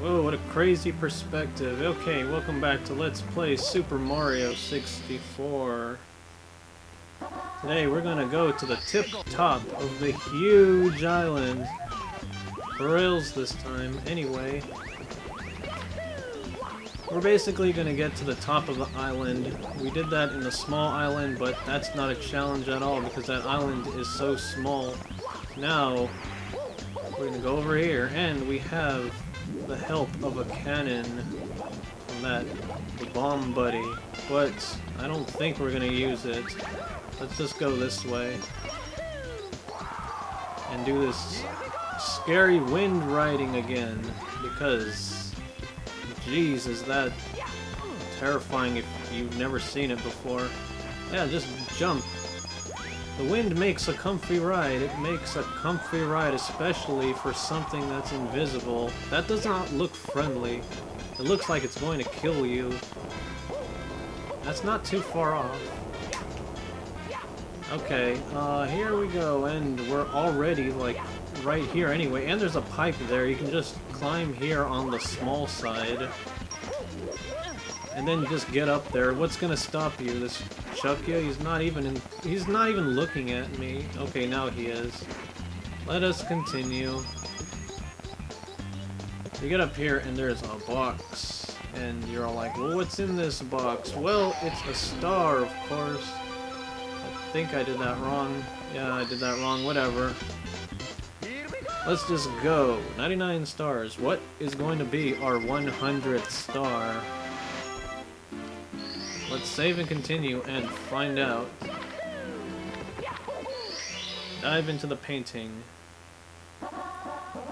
Whoa, what a crazy perspective. Okay, welcome back to Let's Play Super Mario 64. Today we're gonna go to the tip top of the huge island. Rails this time, anyway. We're basically gonna get to the top of the island. We did that in the small island, but that's not a challenge at all because that island is so small. Now, we're gonna go over here, and we have the help of a cannon from the bomb buddy, but I don't think we're gonna use it. Let's just go this way and do this scary wind riding again, because geez, is that terrifying if you've never seen it before. Yeah, just jump. The wind makes a comfy ride. It makes a comfy ride, especially for something that's invisible. That does not look friendly. It looks like it's going to kill you. That's not too far off. Okay, here we go, and we're already, like, right here anyway. And there's a pipe there. You can just climb here on the small side. And then you just get up there. What's gonna stop you? This Chuckya? He's not even looking at me. Okay, now he is. Let us continue. You get up here and there's a box. And you're all like, well, what's in this box? Well, it's a star, of course. I think I did that wrong. Yeah, I did that wrong. Whatever. Let's just go. 99 stars. What is going to be our 100th star? Let's save and continue and find out. Dive into the painting.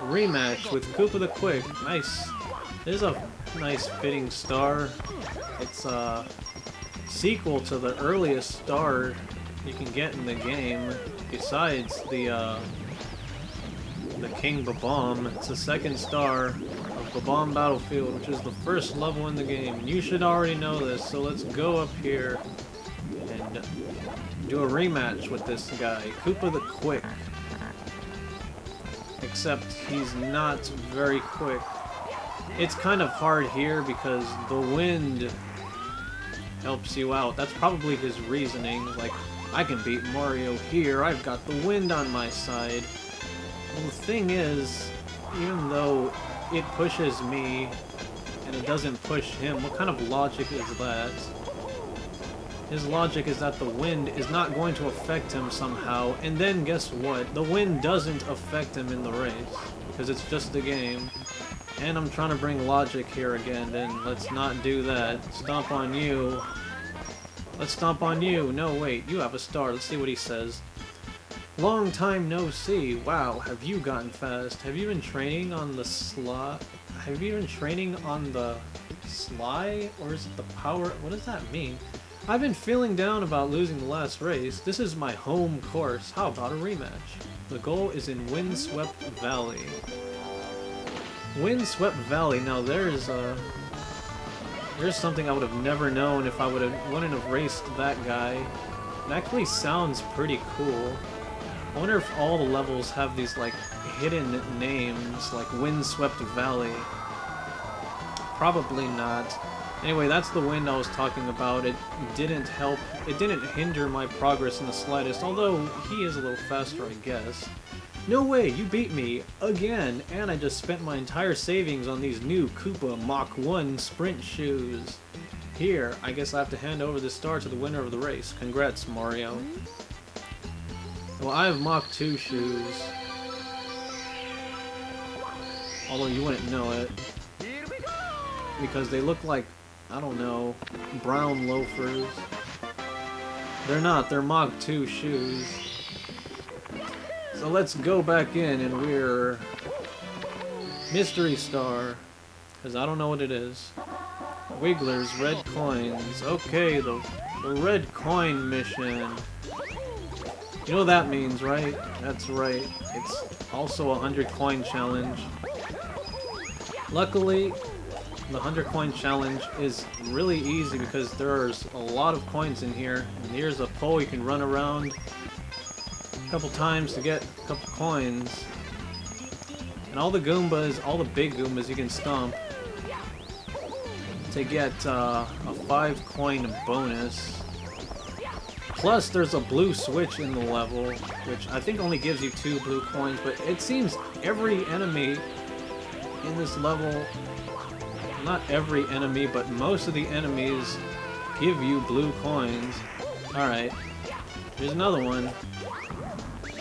Rematch with Koopa the Quick. Nice. There's a nice fitting star. It's a sequel to the earliest star you can get in the game. Besides the King Bob-omb. It's the second star of the Bomb Battlefield, which is the first level in the game. You should already know this, so let's go up here and do a rematch with this guy, Koopa the Quick. Except he's not very quick. It's kind of hard here because the wind helps you out. That's probably his reasoning, like, I can beat Mario here, I've got the wind on my side. Well, the thing is, even though it pushes me and it doesn't push him, what kind of logic is that? His logic is that the wind is not going to affect him somehow, and then guess what? The wind doesn't affect him in the race, because it's just a game. And I'm trying to bring logic here again, and let's not do that. Stomp on you. Let's stomp on you. No, wait, you have a star. Let's see what he says. Long time no see. Wow, have you gotten fast? Have you been training on the sly? Or is it the power? What does that mean? I've been feeling down about losing the last race. This is my home course. How about a rematch? The goal is in Windswept Valley. Windswept Valley. Now there's something I would have never known if I wouldn't have raced that guy. It actually sounds pretty cool. I wonder if all the levels have these, like, hidden names, like Windswept Valley. Probably not. Anyway, that's the wind I was talking about. It didn't help. It didn't hinder my progress in the slightest, although he is a little faster, I guess. No way, you beat me again, and I just spent my entire savings on these new Koopa Mach 1 Sprint Shoes. Here, I guess I have to hand over the star to the winner of the race. Congrats, Mario. Well, I have Mach 2 shoes. Although you wouldn't know it. Because they look like, I don't know, brown loafers. They're not, they're Mach 2 shoes. So let's go back in and we're... Mystery Star. Because I don't know what it is. Wiggler's Red Coins. Okay, the Red Coin mission. You know what that means, right? That's right. It's also a 100-coin challenge. Luckily, the 100-coin challenge is really easy because there's a lot of coins in here. And here's a pole you can run around a couple times to get a couple coins. And all the Goombas, all the big Goombas you can stomp to get a 5-coin bonus. Plus, there's a blue switch in the level, which I think only gives you 2 blue coins, but it seems every enemy in this level, not every enemy, but most of the enemies give you blue coins. Alright, here's another one.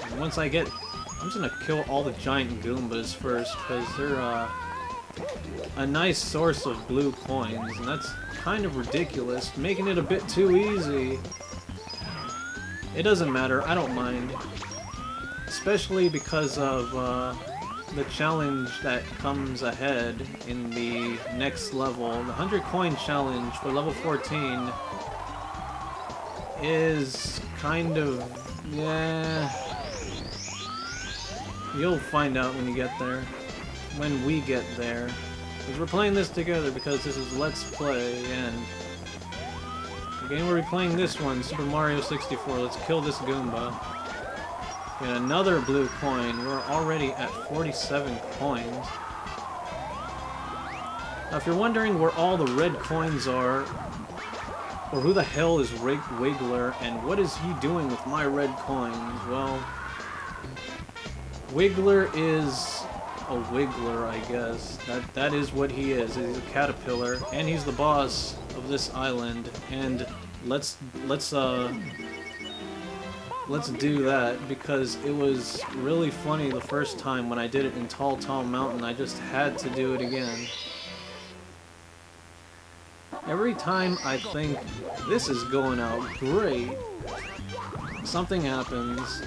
And once I get... I'm just gonna kill all the giant Goombas first, because they're a nice source of blue coins, and that's kind of ridiculous, making it a bit too easy. It doesn't matter, I don't mind. Especially because of the challenge that comes ahead in the next level. The 100 coin challenge for level 14 is kind of... yeah... You'll find out when you get there. When we get there. Because we're playing this together, because this is Let's Play, and... Again, we're replaying this one, Super Mario 64. Let's kill this Goomba. Get another blue coin. We're already at 47 coins. Now, if you're wondering where all the red coins are, or who the hell is Wiggler, and what is he doing with my red coins? Well, Wiggler is a Wiggler, I guess. That is what he is. He's a caterpillar, and he's the boss of this island, and let's do that, because it was really funny the first time when I did it in Tall Tall Mountain. I just had to do it again. Every time I think this is going out great, something happens.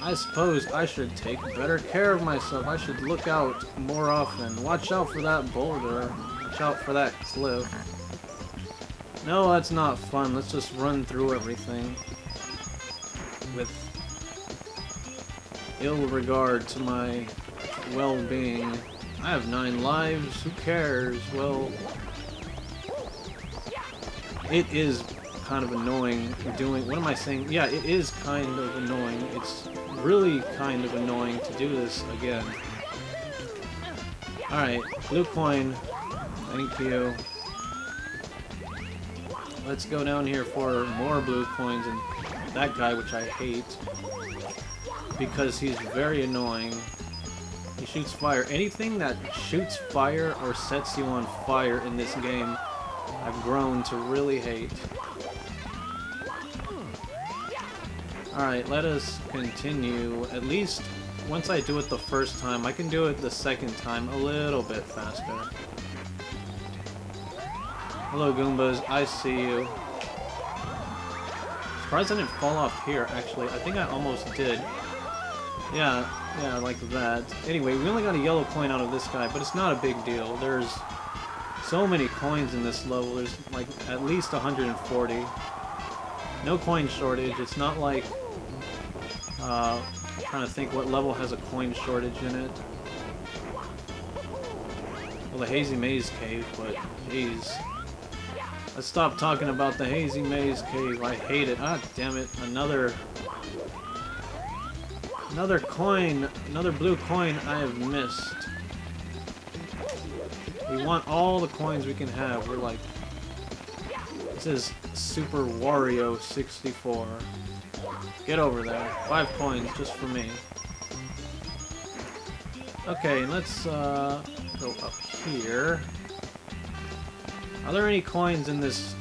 I suppose I should take better care of myself. I should look out more often. Watch out for that boulder. Out for that cliff. No, that's not fun. Let's just run through everything with ill regard to my well-being. I have 9 lives. Who cares? Well, it is kind of annoying doing... What am I saying? Yeah, it is kind of annoying. It's really kind of annoying to do this again. Alright, blue coin. Thank you. Let's go down here for more blue coins and that guy, which I hate because he's very annoying. He shoots fire. Anything that shoots fire or sets you on fire in this game, I've grown to really hate. Alright, let us continue. At least once I do it the first time, I can do it the second time a little bit faster. Hello, Goombas. I see you. Surprised I didn't fall off here, actually. I think I almost did. Yeah, like that. Anyway, we only got a yellow coin out of this guy, but it's not a big deal. There's so many coins in this level. There's, like, at least 140. No coin shortage. It's not like... I'm trying to think what level has a coin shortage in it. Well, the Hazy Maze Cave, but... jeez. Let's stop talking about the Hazy Maze Cave. I hate it. Ah, damn it. Another coin. Another blue coin I have missed. We want all the coins we can have. We're like... This is Super Wario 64. Get over there. 5 coins just for me. Okay, let's go up here. Are there any coins in this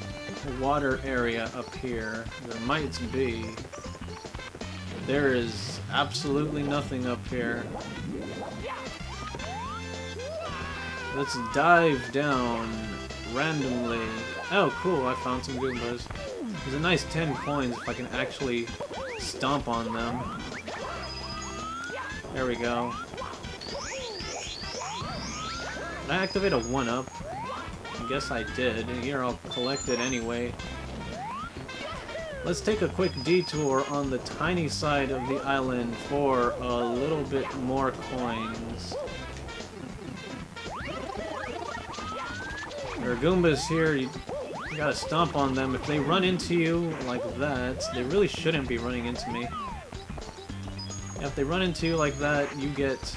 water area up here? There might be. There is absolutely nothing up here. Let's dive down randomly. Oh, cool, I found some Goombas. There's a nice 10 coins if I can actually stomp on them. There we go. Did I activate a 1-up? Guess I did, and here I'll collect it anyway. Let's take a quick detour on the tiny side of the island for a little bit more coins. There are Goombas here, you gotta stomp on them. If they run into you like that, they really shouldn't be running into me. And if they run into you like that, you get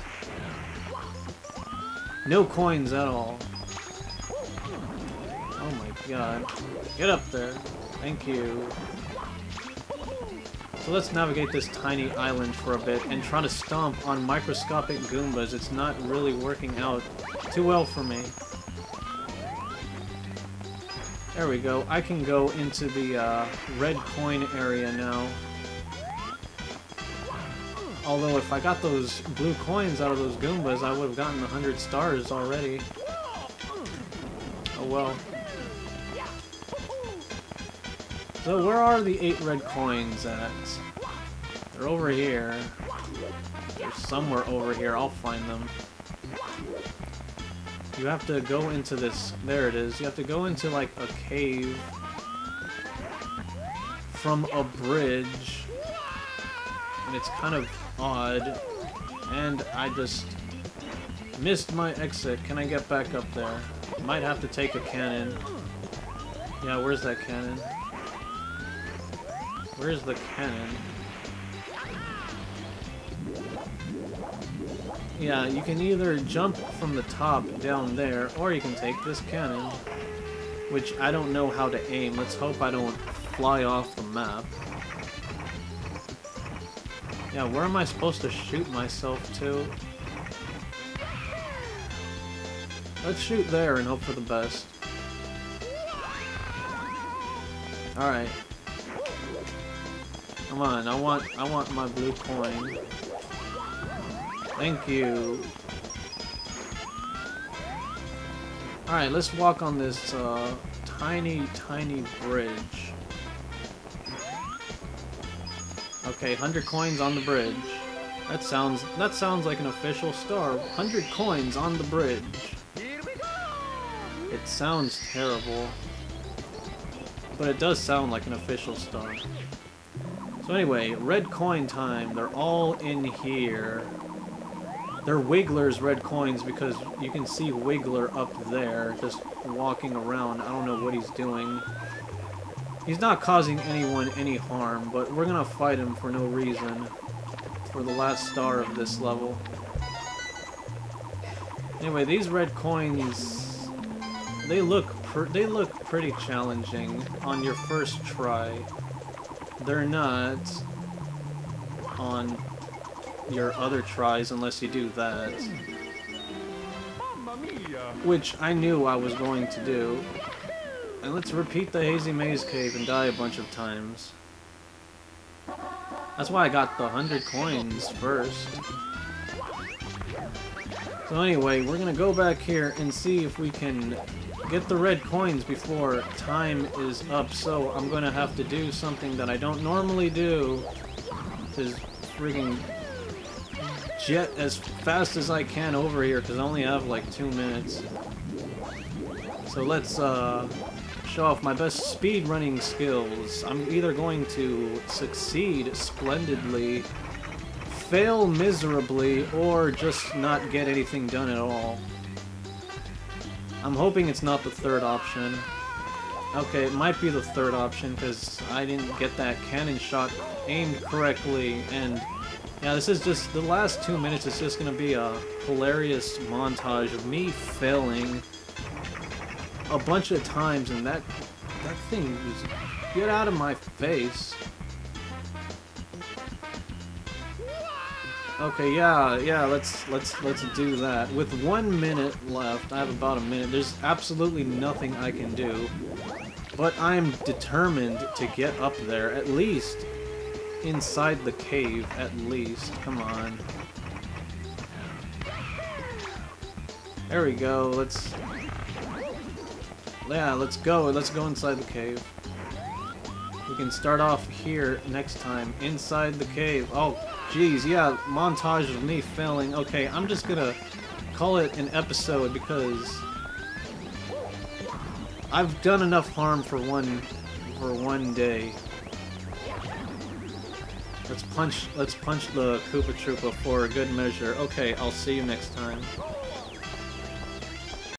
no coins at all. Oh my god. Get up there. Thank you. So let's navigate this tiny island for a bit and try to stomp on microscopic Goombas. It's not really working out too well for me. There we go. I can go into the red coin area now. Although if I got those blue coins out of those Goombas, I would have gotten 100 stars already. Oh well. So where are the 8 red coins at? They're over here. They're somewhere over here. I'll find them. You have to go into this. There it is. You have to go into like a cave from a bridge. And it's kind of odd. And I just missed my exit. Can I get back up there? Might have to take a cannon. Yeah, where's that cannon? Where's the cannon? Yeah, you can either jump from the top down there, or you can take this cannon. Which I don't know how to aim. Let's hope I don't fly off the map. Yeah, where am I supposed to shoot myself to? Let's shoot there and hope for the best. Alright. Come on, I want my blue coin. Thank you. Alright, let's walk on this tiny, tiny bridge. Okay, 100 coins on the bridge. That sounds like an official star. 100 coins on the bridge. It sounds terrible. But it does sound like an official star. So anyway, red coin time. They're all in here. They're Wiggler's red coins because you can see Wiggler up there just walking around. I don't know what he's doing. He's not causing anyone any harm, but we're gonna fight him for no reason for the last star of this level. Anyway, these red coins, they look pretty challenging on your first try. They're not on your other tries unless you do that. Which I knew I was going to do. And let's repeat the Hazy Maze Cave and die a bunch of times. That's why I got the 100 coins first. So anyway, we're gonna go back here and see if we can get the red coins before time is up, so I'm gonna have to do something that I don't normally do, is freaking jet as fast as I can over here, because I only have like 2 minutes. So let's show off my best speedrunning skills. I'm either going to succeed splendidly, fail miserably, or just not get anything done at all. I'm hoping it's not the third option. Okay, it might be the third option because I didn't get that cannon shot aimed correctly, and yeah, this is just, the last 2 minutes is just gonna be a hilarious montage of me failing a bunch of times, and that thing was, get out of my face. Okay, yeah, let's do that. With 1 minute left, I have about a minute, there's absolutely nothing I can do. But I'm determined to get up there, at least inside the cave, at least. Come on. There we go, let's go inside the cave. We can start off here next time, inside the cave. Oh, jeez, yeah, montage of me failing. Okay, I'm just gonna call it an episode because I've done enough harm for one day. Let's punch the Koopa Troopa for a good measure. Okay, I'll see you next time.